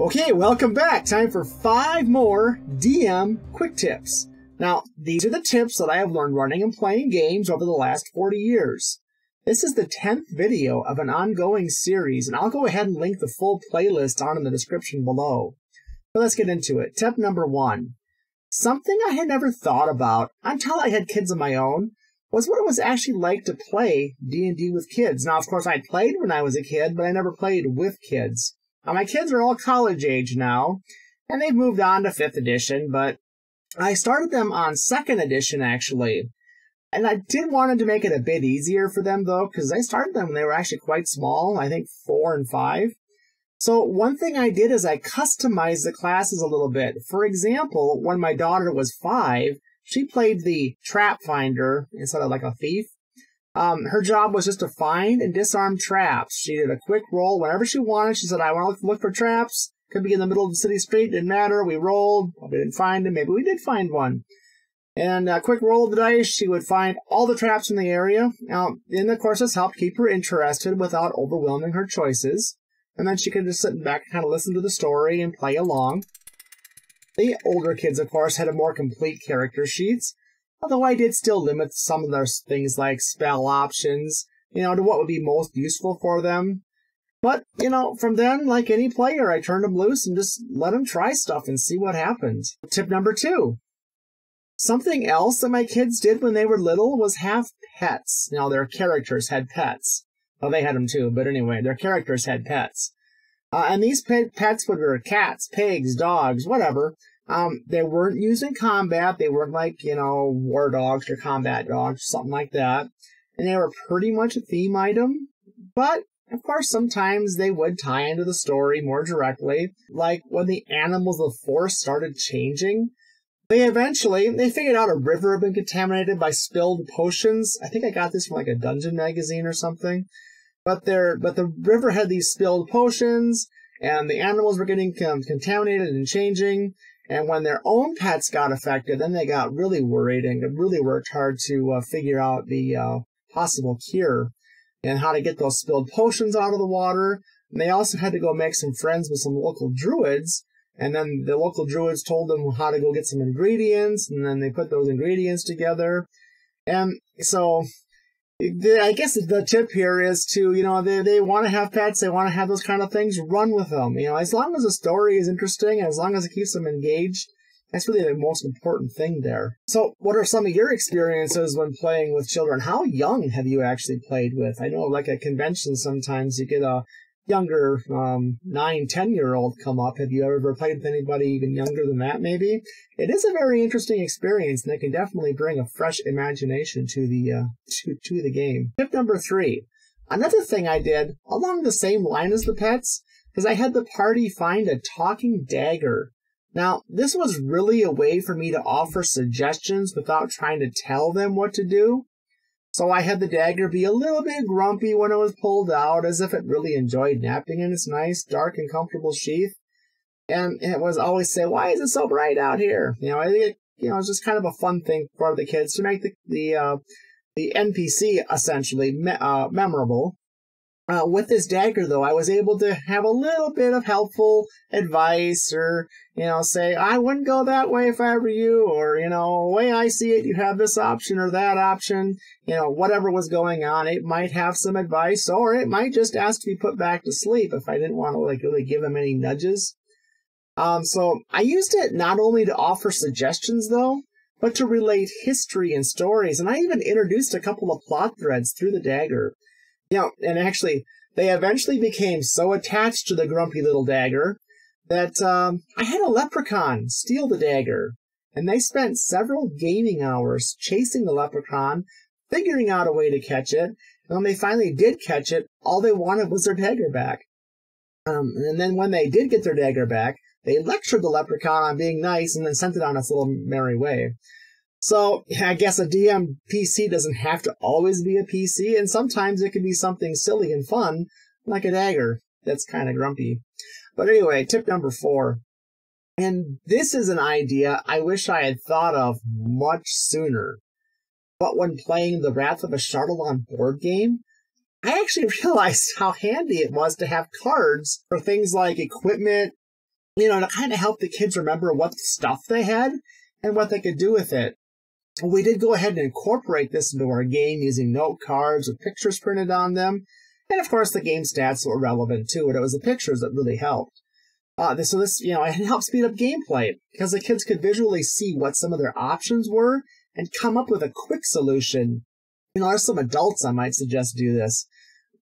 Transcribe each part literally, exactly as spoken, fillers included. Okay, welcome back. Time for five more D M quick tips. Now, these are the tips that I have learned running and playing games over the last forty years. This is the tenth video of an ongoing series, and I'll go ahead and link the full playlist down in the description below. But let's get into it. Tip number one. Something I had never thought about until I had kids of my own was what it was actually like to play D and D with kids. Now, of course, I played when I was a kid, but I never played with kids. Now, my kids are all college age now, and they've moved on to fifth edition, but I started them on second edition, actually. And I did want to make it a bit easier for them, though, because I started them when they were actually quite small, I think four and five. So one thing I did is I customized the classes a little bit. For example, when my daughter was five, she played the trap finder instead of like a thief. Um, her job was just to find and disarm traps. She did a quick roll whenever she wanted. She said, I want to look for traps. Could be in the middle of the city street. Didn't matter. We rolled. We didn't find them. Maybe we did find one. And a quick roll of the dice, she would find all the traps in the area. Now, and of course, this helped keep her interested without overwhelming her choices. And then she could just sit back and kind of listen to the story and play along. The older kids, of course, had a more complete character sheets. Although I did still limit some of those things like spell options, you know, to what would be most useful for them. But, you know, from then, like any player, I turned them loose and just let them try stuff and see what happened. Tip number two. Something else that my kids did when they were little was have pets. Now, their characters had pets. Well, they had them too, but anyway, their characters had pets. Uh, and these pet pets were cats, pigs, dogs, whatever. Um, they weren't used in combat. They weren't like, you know, war dogs or combat dogs, something like that. And they were pretty much a theme item. But, of course, sometimes they would tie into the story more directly. Like when the animals of the forest started changing, they eventually, they figured out a river had been contaminated by spilled potions. I think I got this from like a dungeon magazine or something. But, there, but the river had these spilled potions, and the animals were getting um, contaminated and changing. And when their own pets got affected, then they got really worried and really worked hard to uh, figure out the uh, possible cure and how to get those spilled potions out of the water. And they also had to go make some friends with some local druids. And then the local druids told them how to go get some ingredients. And then they put those ingredients together. And so I guess the tip here is to, you know, they, they want to have pets, they want to have those kind of things, run with them. You know, as long as the story is interesting, and as long as it keeps them engaged, that's really the most important thing there. So what are some of your experiences when playing with children? How young have you actually played with? I know like at conventions sometimes you get a younger um, nine, ten-year-old come up. Have you ever played with anybody even younger than that maybe? It is a very interesting experience, and it can definitely bring a fresh imagination to the, uh, to, to the game. Tip number three. Another thing I did, along the same line as the pets, is I had the party find a talking dagger. Now, this was really a way for me to offer suggestions without trying to tell them what to do. So I had the dagger be a little bit grumpy when it was pulled out, as if it really enjoyed napping in its nice, dark, and comfortable sheath. And it was always say, why is it so bright out here? You know, I think it, you know, it was just kind of a fun thing for the kids to make the the, uh, the N P C, essentially, me uh, memorable. Uh, with this dagger, though, I was able to have a little bit of helpful advice or, you know, say, I wouldn't go that way if I were you, or, you know, the way I see it, you have this option or that option, you know, whatever was going on. It might have some advice, or it might just ask to be put back to sleep if I didn't want to, like, really give them any nudges. Um, so I used it not only to offer suggestions, though, but to relate history and stories, and I even introduced a couple of plot threads through the dagger. You know, and actually, they eventually became so attached to the grumpy little dagger that um, I had a leprechaun steal the dagger, and they spent several gaming hours chasing the leprechaun, figuring out a way to catch it, and when they finally did catch it, all they wanted was their dagger back. Um, and then when they did get their dagger back, they lectured the leprechaun on being nice and then sent it on its little merry way. So I guess a D M P C doesn't have to always be a P C, and sometimes it can be something silly and fun, like a dagger that's kind of grumpy. But anyway, tip number four. And this is an idea I wish I had thought of much sooner. But when playing the Wrath of a Shardalon board game, I actually realized how handy it was to have cards for things like equipment, you know, to kind of help the kids remember what stuff they had and what they could do with it. We did go ahead and incorporate this into our game using note cards with pictures printed on them. And, of course, the game stats were relevant, too, and it was the pictures that really helped. Uh, so this, you know, it helped speed up gameplay because the kids could visually see what some of their options were and come up with a quick solution. You know, there's some adults I might suggest do this,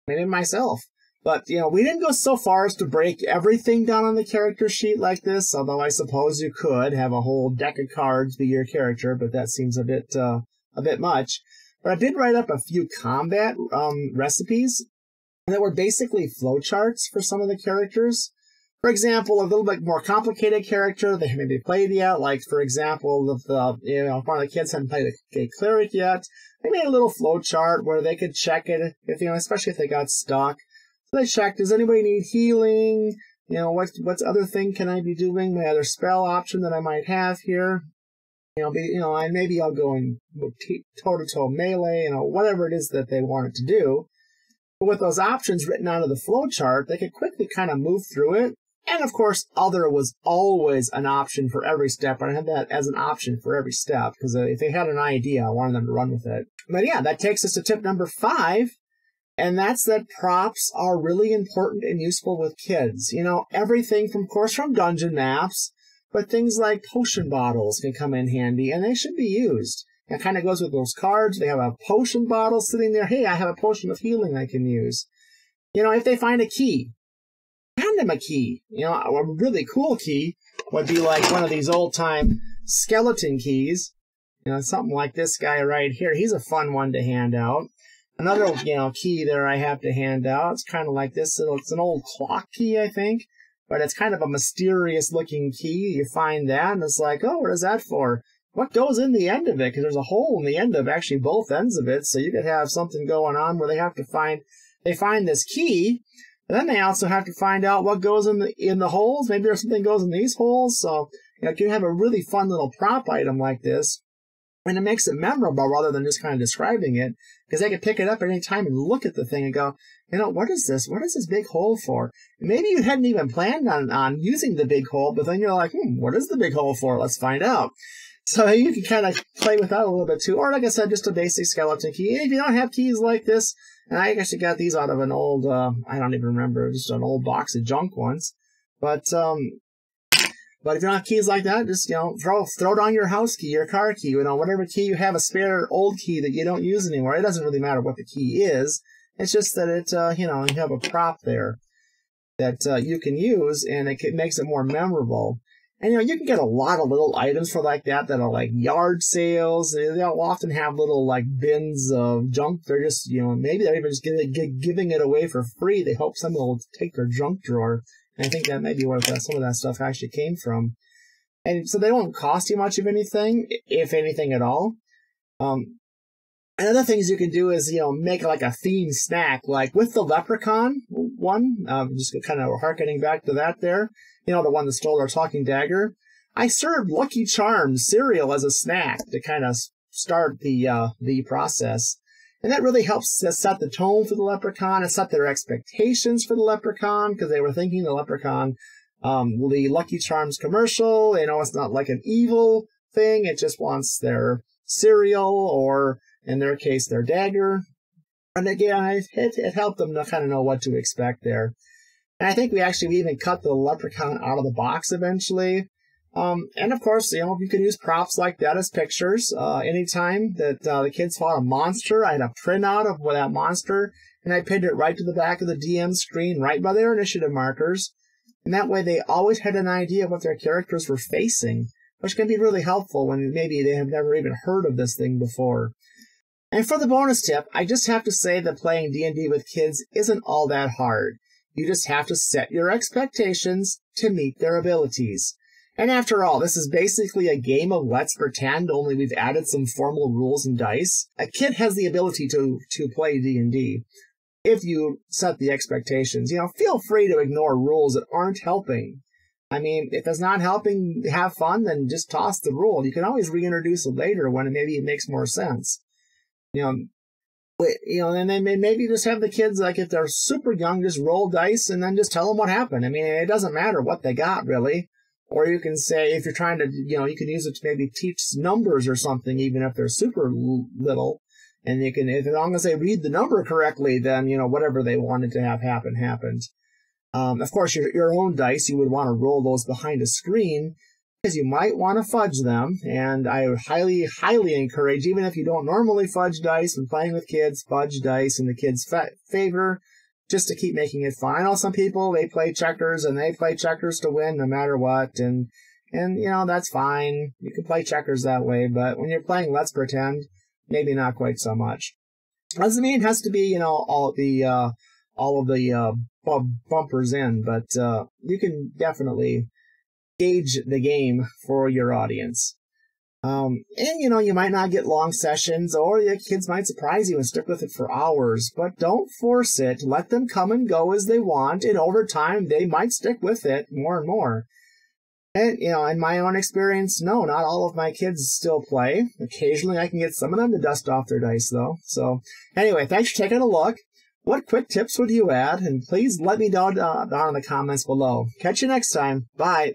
maybe myself. But, you know, we didn't go so far as to break everything down on the character sheet like this, although I suppose you could have a whole deck of cards be your character, but that seems a bit, uh, a bit much. But I did write up a few combat um, recipes that were basically flowcharts for some of the characters. For example, a little bit more complicated character they haven't played yet. Like, for example, if the, you know, if one of the kids hadn't played a, a cleric yet, they made a little flowchart where they could check it, if you know, especially if they got stuck. So they checked, does anybody need healing? You know, what what other thing can I be doing? My other spell option that I might have here. You know, be, you know, and maybe I'll go and toe to toe melee, you know, whatever it is that they wanted to do. But with those options written out of the flowchart, they could quickly kind of move through it. And, of course, other was always an option for every step. And I had that as an option for every step, because if they had an idea, I wanted them to run with it. But, yeah, that takes us to tip number five, and that's that props are really important and useful with kids. You know, everything, from, of course, from dungeon maps, but things like potion bottles can come in handy, and they should be used. It kind of goes with those cards. They have a potion bottle sitting there. Hey, I have a potion of healing I can use. You know, if they find a key, hand them a key. You know, a really cool key would be like one of these old-time skeleton keys. You know, something like this guy right here. He's a fun one to hand out. Another, you know, key there I have to hand out. It's kind of like this. It's an old clock key, I think. But it's kind of a mysterious-looking key. You find that, and it's like, oh, what is that for? What goes in the end of it? Because there's a hole in the end of actually both ends of it. So you could have something going on where they have to find, they find this key. And then they also have to find out what goes in the in the holes. Maybe there's something goes in these holes. So you know, you can have a really fun little prop item like this, and it makes it memorable rather than just kind of describing it, because they can pick it up at any time and look at the thing and go, you know, what is this? What is this big hole for? And maybe you hadn't even planned on on using the big hole, but then you're like, hmm, what is the big hole for? Let's find out. So you can kind of play with that a little bit too. Or like I said, just a basic skeleton key. And if you don't have keys like this, and I actually got these out of an old, uh, I don't even remember, just an old box of junk ones. But um, but if you don't have keys like that, just, you know, throw, throw down your house key, your car key, you know, whatever key you have, a spare old key that you don't use anymore. It doesn't really matter what the key is. It's just that it, uh, you know, you have a prop there that uh, you can use, and it makes it more memorable. And, you know, you can get a lot of little items for like that that are like yard sales. They'll often have little like bins of junk. They're just, you know, maybe they're even just giving it away for free. They hope someone will take their junk drawer. And I think that may be where some of that stuff actually came from. And so they don't cost you much of anything, if anything at all. Um, and other things you can do is, you know, make like a themed snack. Like with the leprechaun one, um, just kind of harkening back to that there. You know, the one that stole our talking dagger. I served Lucky Charms cereal as a snack to kind of start the uh, the process. And that really helps to set the tone for the leprechaun and set their expectations for the leprechaun, because they were thinking the leprechaun, um, the Lucky Charms commercial, you know, it's not like an evil thing. It just wants their cereal or, in their case, their dagger. And again, it, it helped them to kind of know what to expect there. And I think we actually we even cut the leprechaun out of the box eventually. Um, and, of course, you know, you can use props like that as pictures. Uh, anytime that uh, the kids fought a monster, I had a printout of that monster, and I pinned it right to the back of the D M screen, right by their initiative markers. And that way they always had an idea of what their characters were facing, which can be really helpful when maybe they have never even heard of this thing before. And for the bonus tip, I just have to say that playing D and D with kids isn't all that hard. You just have to set your expectations to meet their abilities. And after all, this is basically a game of let's pretend, only we've added some formal rules and dice. A kid has the ability to, to play D and D if you set the expectations. You know, feel free to ignore rules that aren't helping. I mean, if it's not helping have fun, then just toss the rule. You can always reintroduce it later when maybe it makes more sense. You know, you know, and then maybe just have the kids, like, if they're super young, just roll dice and then just tell them what happened. I mean, it doesn't matter what they got, really. Or you can say, if you're trying to, you know, you can use it to maybe teach numbers or something, even if they're super little. And you can, as long as they read the number correctly, then, you know, whatever they wanted to have happen, happened. Um, of course, your, your own dice, you would want to roll those behind a screen, because you might want to fudge them. And I would highly, highly encourage, even if you don't normally fudge dice when playing with kids, fudge dice in the kids' fa favor, just to keep making it fun. I know some people, they play checkers, and they play checkers to win no matter what. And, and you know, that's fine. You can play checkers that way. But when you're playing Let's Pretend, maybe not quite so much. Doesn't mean it has to be, you know, all the... Uh, all of the uh, bump bumpers in, but uh, you can definitely gauge the game for your audience. Um, and, you know, you might not get long sessions, or your kids might surprise you and stick with it for hours, but don't force it. Let them come and go as they want, and over time, they might stick with it more and more. And, you know, in my own experience, no, not all of my kids still play. Occasionally, I can get some of them to dust off their dice, though. So, anyway, thanks for taking a look. What quick tips would you add? And please let me know down in the comments below. Catch you next time. Bye.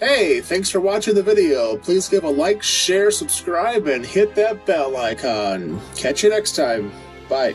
Hey, thanks for watching the video. Please give a like, share, subscribe, and hit that bell icon. Catch you next time. Bye.